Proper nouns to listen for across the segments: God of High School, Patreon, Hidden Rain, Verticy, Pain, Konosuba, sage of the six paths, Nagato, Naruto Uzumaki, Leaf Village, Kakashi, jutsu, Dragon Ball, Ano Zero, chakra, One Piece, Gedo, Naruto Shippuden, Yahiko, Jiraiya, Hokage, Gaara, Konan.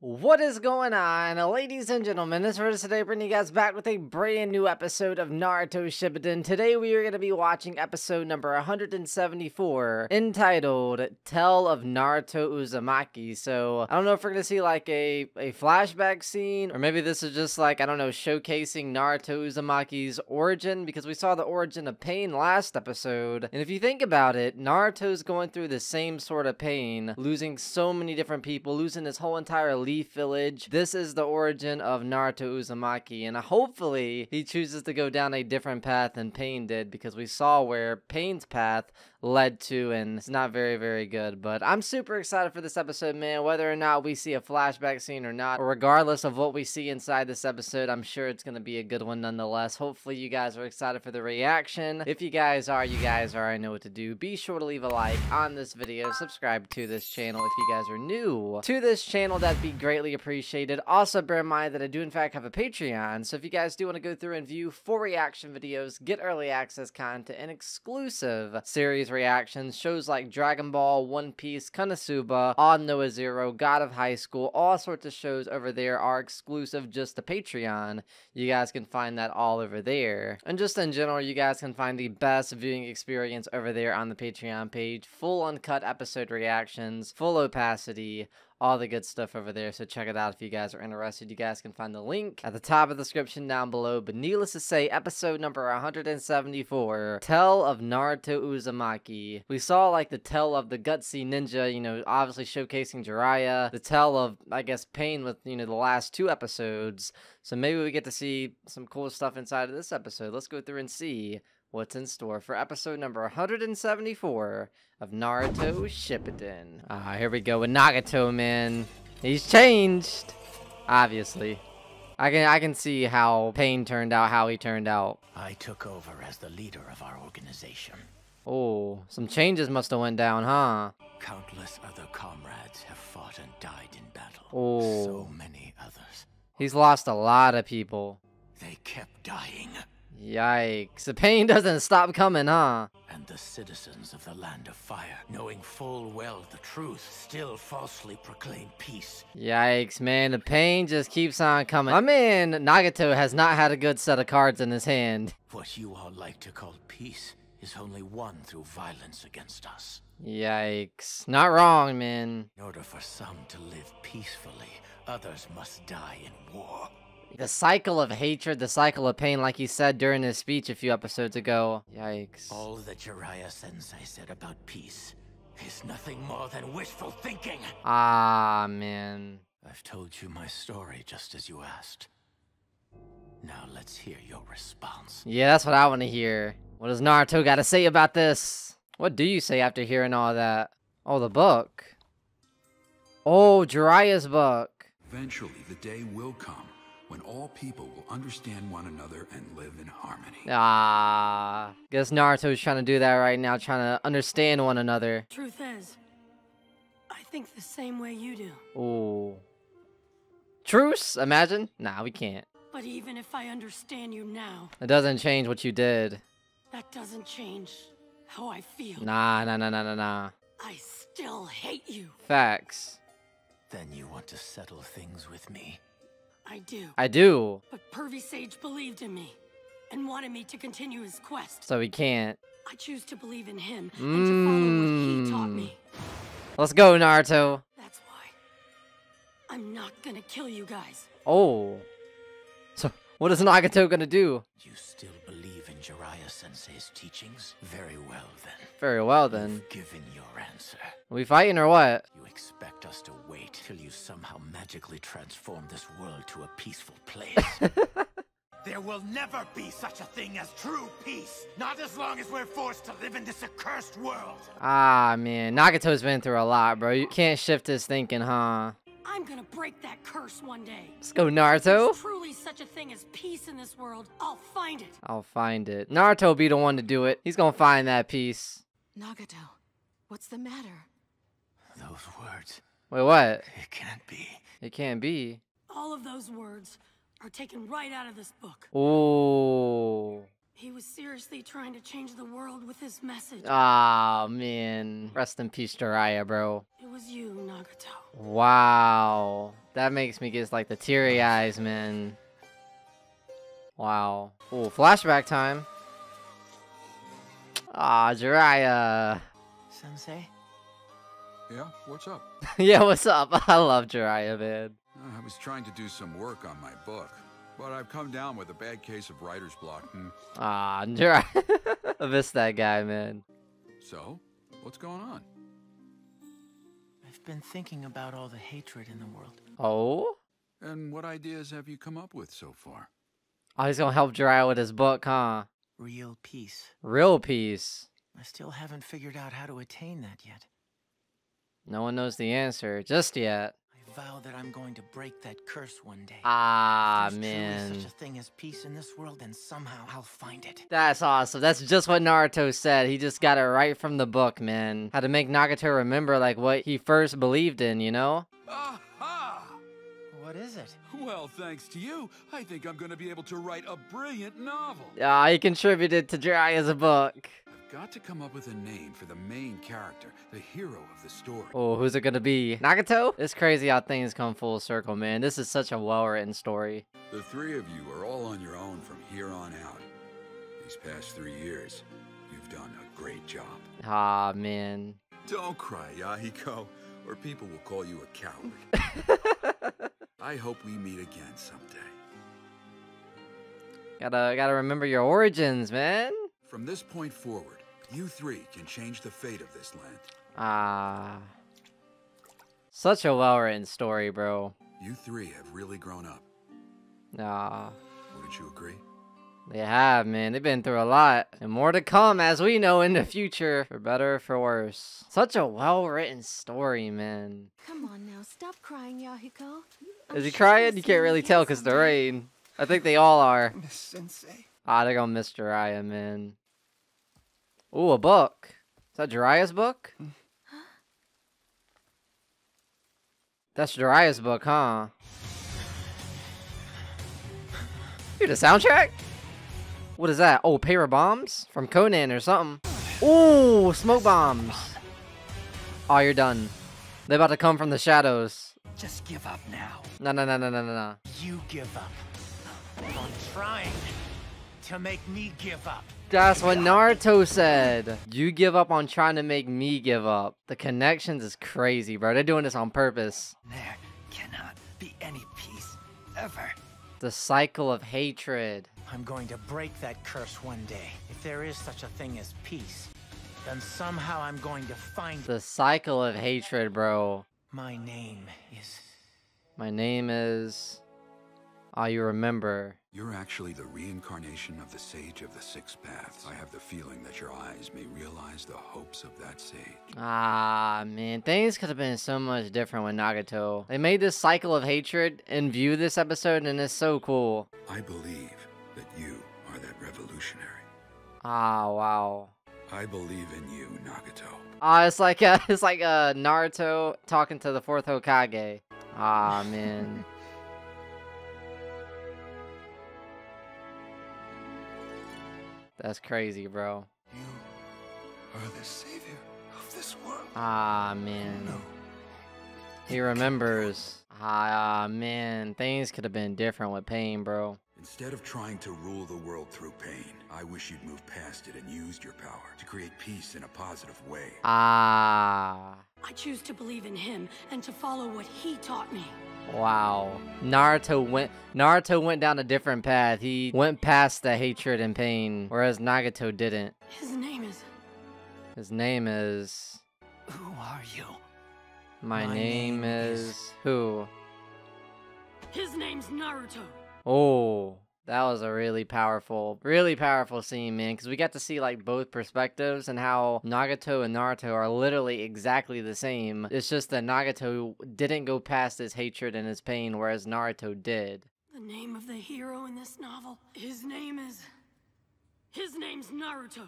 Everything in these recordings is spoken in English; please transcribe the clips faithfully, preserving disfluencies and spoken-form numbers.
What is going on, ladies and gentlemen? It's Verticy today, bringing you guys back with a brand new episode of Naruto Shippuden. Today we are going to be watching episode number one hundred seventy-four, entitled Tale of Naruto Uzumaki. So I don't know if we're going to see like a, a flashback scene, or maybe this is just like, I don't know, showcasing Naruto Uzumaki's origin, because we saw the origin of pain last episode. And if you think about it, Naruto's going through the same sort of pain, losing so many different people, losing his whole entire life. Leaf Village. This is the origin of Naruto Uzumaki, and hopefully he chooses to go down a different path than Pain did, because we saw where Pain's path led to, and it's not very, very good. But I'm super excited for this episode, man. Whether or not we see a flashback scene or not, or regardless of what we see inside this episode, I'm sure it's going to be a good one nonetheless. Hopefully you guys are excited for the reaction. If you guys are, you guys already know what to do. Be sure to leave a like on this video, subscribe to this channel if you guys are new to this channel, that'd be greatly appreciated. Also, bear in mind that I do in fact have a Patreon, so if you guys do want to go through and view four reaction videos, get early access content and exclusive series reactions, shows like Dragon Ball, One Piece, Konosuba, Ano Zero, God of High School, all sorts of shows over there are exclusive just to Patreon. You guys can find that all over there. And just in general, you guys can find the best viewing experience over there on the Patreon page. Full uncut episode reactions, full opacity, all the good stuff over there, so check it out if you guys are interested. You guys can find the link at the top of the description down below. But needless to say, episode number one hundred seventy-four, Tale of Naruto Uzumaki. We saw like the tale of the gutsy ninja, you know, obviously showcasing Jiraiya, the tale of, I guess, Pain with, you know, the last two episodes. So maybe we get to see some cool stuff inside of this episode. Let's go through and see what's in store for episode number one hundred seventy-four of Naruto Shippuden. Ah, here we go with Nagato, man. He's changed, obviously. I can I can see how Pain turned out, how he turned out. I took over as the leader of our organization. Oh, some changes must have went down, huh? Countless other comrades have fought and died in battle. Oh, so many others. He's lost a lot of people. They kept dying. Yikes. The pain doesn't stop coming, huh? And the citizens of the Land of Fire, knowing full well the truth, still falsely proclaim peace. Yikes, man. The pain just keeps on coming. My man, Nagato, has not had a good set of cards in his hand. What you all like to call peace is only won through violence against us. Yikes. Not wrong, man. In order for some to live peacefully, others must die in war. The cycle of hatred, the cycle of pain, like he said during his speech a few episodes ago. Yikes. All that Jiraiya Sensei said about peace is nothing more than wishful thinking. Ah, man. I've told you my story just as you asked. Now let's hear your response. Yeah, that's what I want to hear. What does Naruto got to say about this? What do you say after hearing all that? Oh, the book. Oh, Jiraiya's book. Eventually, the day will come when all people will understand one another and live in harmony. Ah, guess Naruto's trying to do that right now, trying to understand one another. Truth is, I think the same way you do. Ooh. Truce? Imagine? Nah, we can't. But even if I understand you now, it doesn't change what you did. That doesn't change how I feel. Nah, nah, nah, nah, nah, nah. I still hate you. Facts. Then you want to settle things with me. I do. I do. But Pervy Sage believed in me and wanted me to continue his quest. So he can't. I choose to believe in him mm. and to follow what he taught me. Let's go, Naruto. That's why I'm not gonna kill you guys. Oh. So what is Nagato gonna do? You still believe in Jiraiya Sensei's teachings? Very well then. Very well then. You've given your answer. Are we fighting or what? You expect us to wait till you somehow magically transform this world to a peaceful place. There will never be such a thing as true peace. Not as long as we're forced to live in this accursed world. Ah, man. Nagato's been through a lot, bro. You can't shift his thinking, huh? I'm gonna break that curse one day. Let's go, Naruto. If there's truly such a thing as peace in this world, I'll find it. I'll find it. Naruto will be the one to do it. He's gonna find that peace. Nagato, what's the matter? Those words. Wait, what? It can't be. It can't be. All of those words are taken right out of this book. Ooh. He was seriously trying to change the world with his message. Ah, man. Rest in peace, Jiraiya, bro. It was you, Nagato. Wow. That makes me get like the teary eyes, man. Wow. Ooh, flashback time. Ah, Jiraiya. Sensei? Yeah, what's up? Yeah, what's up? I love Jiraiya, man. I was trying to do some work on my book. But I've come down with a bad case of writer's block. Hmm. Ah, Jiraiya. I miss that guy, man. So, what's going on? I've been thinking about all the hatred in the world. Oh? And what ideas have you come up with so far? Oh, he's gonna help Jiraiya with his book, huh? Real peace. Real peace. I still haven't figured out how to attain that yet. No one knows the answer just yet. Vow that I'm going to break that curse one day. Ah, There's man. Truly such a thing as peace in this world, and somehow I'll find it. That's awesome. That's just what Naruto said. He just got it right from the book, man. How to make Nagato remember, like, what he first believed in, you know? Aha! What is it? Well, thanks to you, I think I'm going to be able to write a brilliant novel. Ah, he contributed to Jiraiya's book. Got to come up with a name for the main character, the hero of the story. Oh, who's it gonna be? Nagato? It's crazy how things come full circle, man. This is such a well-written story. The three of you are all on your own from here on out. These past three years, you've done a great job. Ah, man. Don't cry, Yahiko, or people will call you a coward. I hope we meet again someday. Gotta, gotta remember your origins, man. From this point forward, you three can change the fate of this land. Ah. Such a well-written story, bro. You three have really grown up. Ah. Wouldn't you agree? They have, man. They've been through a lot. And more to come, as we know, in the future. For better or for worse. Such a well-written story, man. Come on now, stop crying, Yahiko. I'm Is he sure crying? You can't really tell because the rain. I think they all are. Miss Sensei. Ah, they're gonna miss Jiraiya, man. Ooh, a book. Is that Jiraiya's book? Huh? That's Jiraiya's book, huh? Dude, a soundtrack? What is that? Oh, paper bombs? From Konan or something. Ooh, smoke bombs. Oh, you're done. They're about to come from the shadows. Just give up now. No, no, no, no, no, no, no. You give up. I'm trying. To make me give up. That's what Naruto said. You give up on trying to make me give up. The connections is crazy, bro. They're doing this on purpose. There cannot be any peace ever. The cycle of hatred. I'm going to break that curse one day. If there is such a thing as peace, then somehow I'm going to find the cycle of hatred, bro. My name is. My name is. Ah, oh, you remember. You're actually the reincarnation of the sage of the six paths. I have the feeling that your eyes may realize the hopes of that sage. Ah, man. Things could have been so much different with Nagato. They made this cycle of hatred in view this episode, and it's so cool. I believe that you are that revolutionary. Ah, wow. I believe in you, Nagato. Ah, it's like a, it's like a Naruto talking to the fourth Hokage. Ah, man. That's crazy, bro. You are the savior of this world. Ah, man. No. He remembers. Ah, man. Things could have been different with pain, bro. Instead of trying to rule the world through pain, I wish you'd moved past it and used your power to create peace in a positive way. Ah. I choose to believe in him and to follow what he taught me. Wow. Naruto went Naruto went down a different path. He went past the hatred and pain, whereas Nagato didn't. His name is... His name is... Who are you? My, My name, name is... is... Who? His name's Naruto. Oh, that was a really powerful, really powerful scene, man. Because we got to see, like, both perspectives and how Nagato and Naruto are literally exactly the same. It's just that Nagato didn't go past his hatred and his pain, whereas Naruto did. The name of the hero in this novel, his name is... His name's Naruto.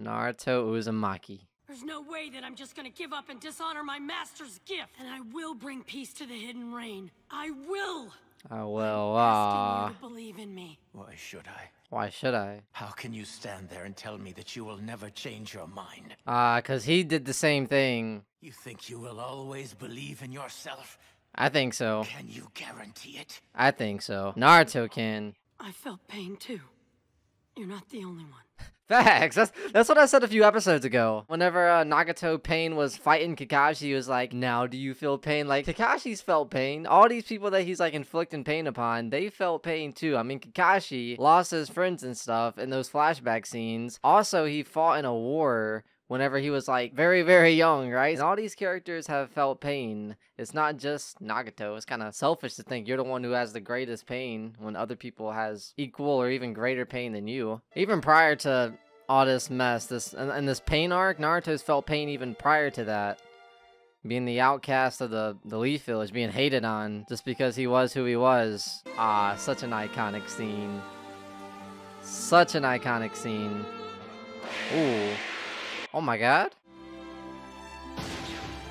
Naruto Uzumaki. There's no way that I'm just gonna give up and dishonor my master's gift. And I will bring peace to the Hidden Rain. I will! Oh well, ah. Uh... Believe in me. Why should I? Why should I? How can you stand there and tell me that you will never change your mind? Ah, uh, because he did the same thing. You think you will always believe in yourself? I think so. Can you guarantee it? I think so. Naruto can. I felt pain too. You're not the only one. Facts. That's that's what I said a few episodes ago. Whenever uh, Nagato Pain was fighting Kakashi, he was like, "Now do you feel pain?" Like Kakashi's felt pain. All these people that he's like inflicting pain upon, they felt pain too. I mean, Kakashi lost his friends and stuff in those flashback scenes. Also, he fought in a war whenever he was like very, very young, right? And all these characters have felt pain. It's not just Nagato. It's kind of selfish to think you're the one who has the greatest pain when other people has equal or even greater pain than you. Even prior to all this mess, this and, and this pain arc, Naruto's felt pain even prior to that. Being the outcast of the, the Leaf Village, being hated on just because he was who he was. Ah, such an iconic scene. Such an iconic scene. Ooh. Oh my god.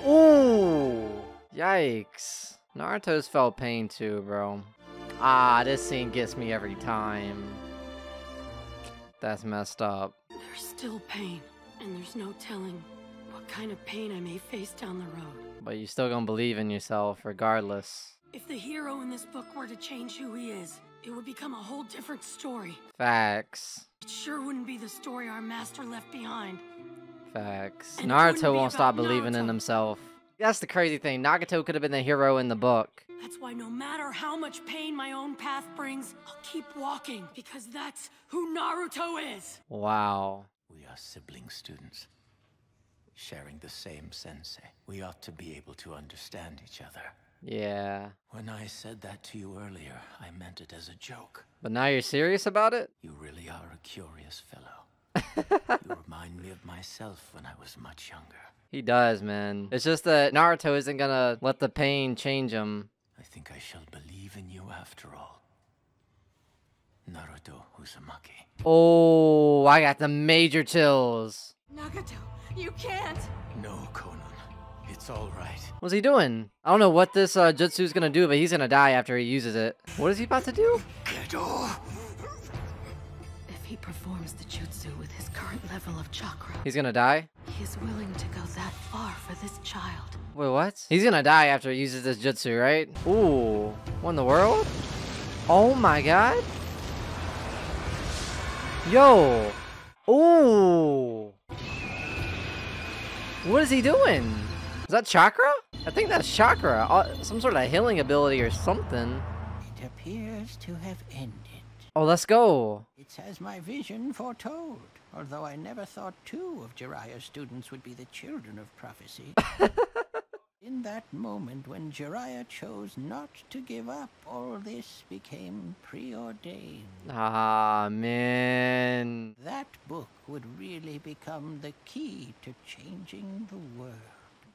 Ooh. Yikes. Naruto's felt pain too, bro. Ah, this scene gets me every time. That's messed up. There's still pain, and there's no telling what kind of pain I may face down the road. But you're still gonna believe in yourself regardless. If the hero in this book were to change who he is, it would become a whole different story. Facts. It sure wouldn't be the story our master left behind. Facts. And Naruto won't stop believing Naruto. in himself. That's the crazy thing. Nagato could have been the hero in the book. That's why no matter how much pain my own path brings, I'll keep walking because that's who Naruto is. Wow. We are sibling students, sharing the same sensei. We ought to be able to understand each other. Yeah. When I said that to you earlier, I meant it as a joke. But now you're serious about it? You really are a curious fellow. You remind me of myself when I was much younger. He does, man. It's just that Naruto isn't gonna let the pain change him. I think I shall believe in you after all. Naruto Uzumaki. Oh, I got the major chills. Nagato, you can't. No, Konan. It's all right. What's he doing? I don't know what this uh, jutsu's gonna do, but he's gonna die after he uses it. What is he about to do? Gedo. He performs the jutsu with his current level of chakra. He's gonna die? He is willing to go that far for this child. Wait, what? He's gonna die after he uses this jutsu, right? Ooh, what in the world? Oh my god. Yo. Ooh. What is he doing? Is that chakra? I think that's chakra. Uh, some sort of healing ability or something. It appears to have ended. Oh, let's go. It's as my vision foretold, although I never thought two of Jiraiya's students would be the children of prophecy. In that moment when Jiraiya chose not to give up, all this became preordained. Ah, man. That book would really become the key to changing the world.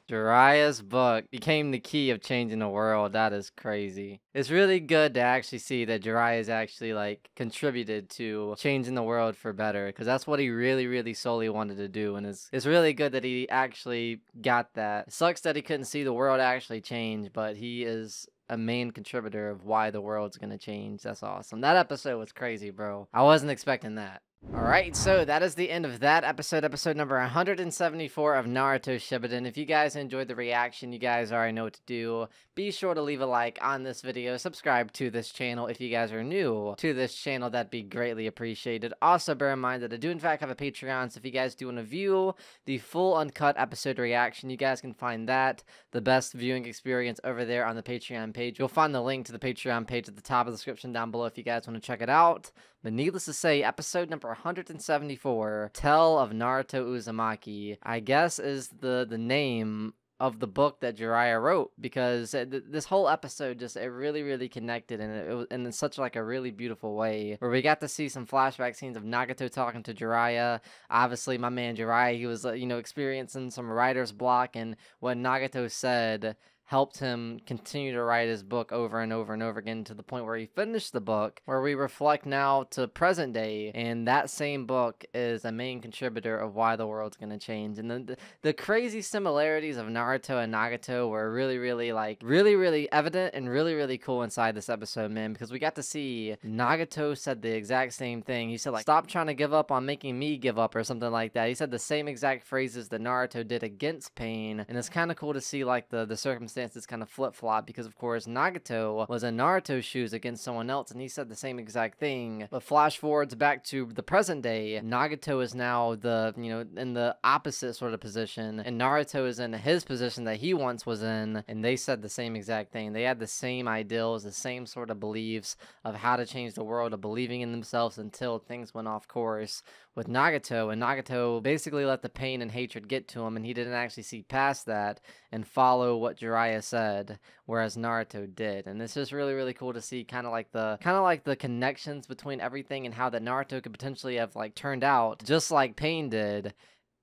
Jiraiya's book became the key of changing the world. That is crazy. It's really good to actually see that Jiraiya's actually like contributed to changing the world for better, because that's what he really, really solely wanted to do. And it's, it's really good that he actually got that. It sucks that he couldn't see the world actually change, but he is a main contributor of why the world's gonna change. That's awesome. That episode was crazy, bro. I wasn't expecting that. Alright, so that is the end of that episode, episode number one hundred seventy-four of Naruto Shippuden. If you guys enjoyed the reaction, you guys already know what to do. Be sure to leave a like on this video, subscribe to this channel if you guys are new to this channel, that'd be greatly appreciated. Also, bear in mind that I do in fact have a Patreon, so if you guys do want to view the full uncut episode reaction, you guys can find that, the best viewing experience over there on the Patreon page. You'll find the link to the Patreon page at the top of the description down below if you guys want to check it out. But needless to say, episode number one hundred seventy-four, Tale of Naruto Uzumaki, I guess is the, the name of the book that Jiraiya wrote, because th this whole episode just, it really, really connected, and it, it was in such like a really beautiful way, where we got to see some flashback scenes of Nagato talking to Jiraiya. Obviously, my man Jiraiya, he was, you know, experiencing some writer's block, and what Nagato said helped him continue to write his book over and over and over again to the point where he finished the book, where we reflect now to present day, and that same book is a main contributor of why the world's going to change. And the, the the crazy similarities of Naruto and Nagato were really, really, like, really, really evident and really, really cool inside this episode, man, because we got to see Nagato said the exact same thing. He said, like, stop trying to give up on making me give up or something like that. He said the same exact phrases that Naruto did against Pain, and it's kind of cool to see, like, the, the circumstances It's kind of flip-flop, because of course Nagato was in Naruto's shoes against someone else and he said the same exact thing. But flash forwards back to the present day, Nagato is now the, you know, in the opposite sort of position, and Naruto is in his position that he once was in, and they said the same exact thing. They had the same ideals, the same sort of beliefs of how to change the world, of believing in themselves, until things went off course with Nagato, and Nagato basically let the pain and hatred get to him, and he didn't actually see past that and follow what Jiraiya said, whereas Naruto did. And it's just really, really cool to see kind of like the kind of like the connections between everything, and how that Naruto could potentially have, like, turned out just like Pain did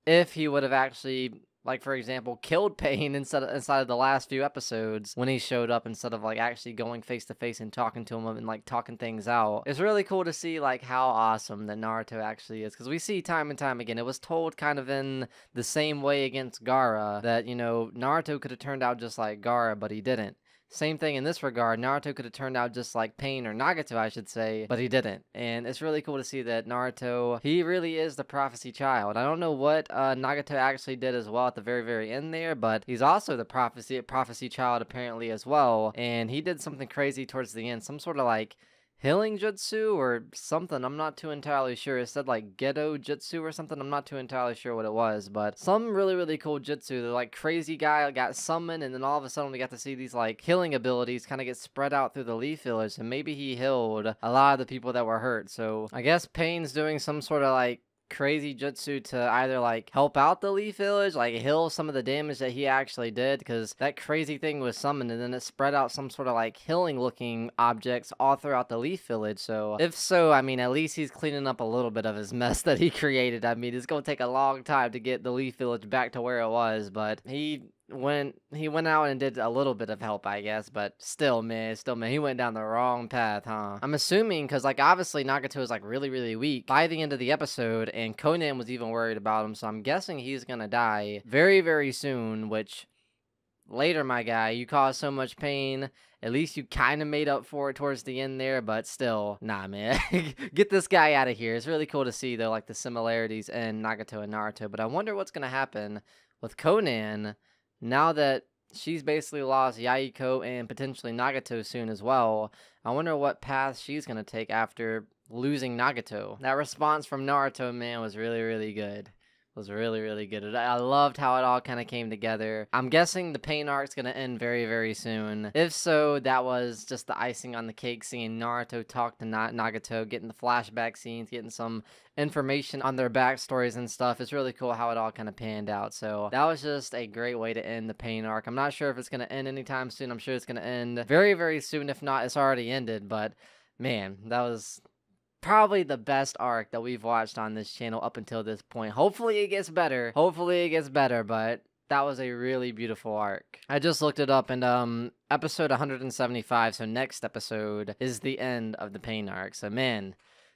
if he would have actually, like, for example, killed Pain instead of, inside of the last few episodes when he showed up, instead of, like, actually going face to face and talking to him and, like, talking things out. It's really cool to see, like, how awesome that Naruto actually is, because we see time and time again, it was told kind of in the same way against Gaara that, you know, Naruto could have turned out just like Gaara, but he didn't. Same thing in this regard, Naruto could have turned out just like Pain, or Nagato I should say, but he didn't. And it's really cool to see that Naruto, he really is the prophecy child. I don't know what uh, Nagato actually did as well at the very, very end there, but he's also the prophecy prophecy child apparently as well. And he did something crazy towards the end, some sort of, like, healing jutsu or something. I'm not too entirely sure. It said, like, ghetto jutsu or something. I'm not too entirely sure what it was, but some really, really cool jutsu. The, like, crazy guy got summoned, and then all of a sudden we got to see these, like, healing abilities kind of get spread out through the Leaf Village, and maybe he healed a lot of the people that were hurt. So I guess Pain's doing some sort of, like, crazy jutsu to either, like, help out the Leaf Village, like, heal some of the damage that he actually did, because that crazy thing was summoned and then it spread out some sort of, like, healing looking objects all throughout the Leaf Village. So if so, I mean, at least he's cleaning up a little bit of his mess that he created. I mean, it's gonna take a long time to get the Leaf Village back to where it was, but he When he went out and did a little bit of help, I guess, but still, man, still, man, he went down the wrong path, huh? I'm assuming, because, like, obviously Nagato is, like, really, really weak by the end of the episode, and Konan was even worried about him, so I'm guessing he's gonna die very, very soon, which, later, my guy, you caused so much pain. At least you kind of made up for it towards the end there, but still, nah, man. Get this guy out of here. It's really cool to see, though, like, the similarities in Nagato and Naruto, but I wonder what's gonna happen with Konan now that she's basically lost Yahiko and potentially Nagato soon as well. I wonder what path she's going to take after losing Nagato. That response from Naruto, man, was really, really good. was really, really good. I loved how it all kind of came together. I'm guessing the Pain arc's gonna end very, very soon. If so, that was just the icing on the cake, seeing Naruto talk to Na Nagato, getting the flashback scenes, getting some information on their backstories and stuff. It's really cool how it all kind of panned out. So that was just a great way to end the Pain arc. I'm not sure if it's gonna end anytime soon. I'm sure it's gonna end very, very soon. If not, it's already ended, but man, that was probably the best arc that we've watched on this channel up until this point. Hopefully it gets better. Hopefully it gets better, but that was a really beautiful arc. I just looked it up, and um, episode one hundred seventy-five, so next episode, is the end of the Pain arc. So, man,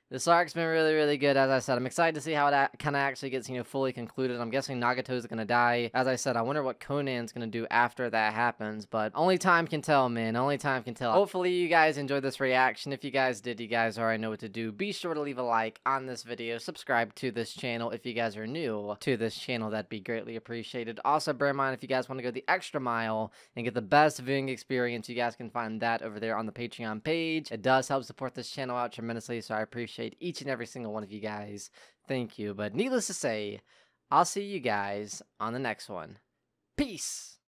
this arc's been really, really good. As I said, I'm excited to see how it kind of actually gets, you know, fully concluded. I'm guessing Nagato's gonna die. As I said, I wonder what Konan's gonna do after that happens, but only time can tell, man. Only time can tell. Hopefully you guys enjoyed this reaction. If you guys did, you guys already know what to do. Be sure to leave a like on this video. Subscribe to this channel if you guys are new to this channel. That'd be greatly appreciated. Also, bear in mind, if you guys want to go the extra mile and get the best viewing experience, you guys can find that over there on the Patreon page. It does help support this channel out tremendously, so I appreciate each and every single one of you guys. Thank you. But needless to say, I'll see you guys on the next one. Peace.